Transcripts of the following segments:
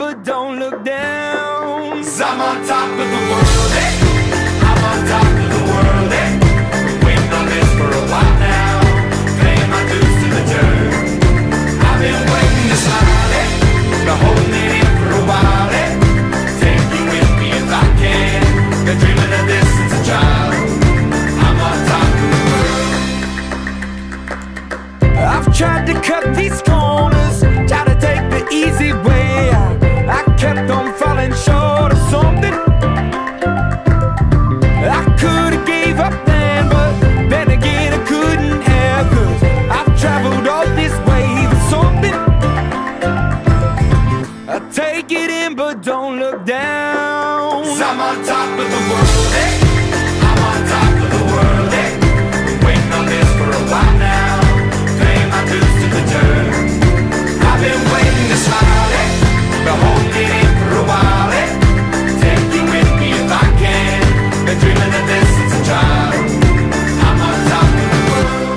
but don't look down. 'Cause I'm on top of the world, eh? I'm on top of the world, eh? Waiting on this for a while now, paying my dues to the dirt. I've been waiting to slide, eh? Been holding it in for a while, eh? Take you with me if I can. Been dreaming of this since a child. I'm on top of the world. I've tried to cut these corners, try to take the easy way. I kept on falling short of something. I could have gave up then, but then again I couldn't have, 'cause I've traveled all this way with something. I take it in but don't look down. 'Cause I'm on top of the world, hey. I'm on top of the world, hey. Been waiting on this for a while now, paying my dues to the dirt. I've been waiting to smile, hey. Been holding it in for a while, eh? Take you with me if I can. Been dreaming of this since a child. I'm on top of the world.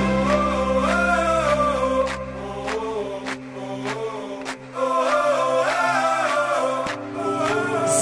'Cause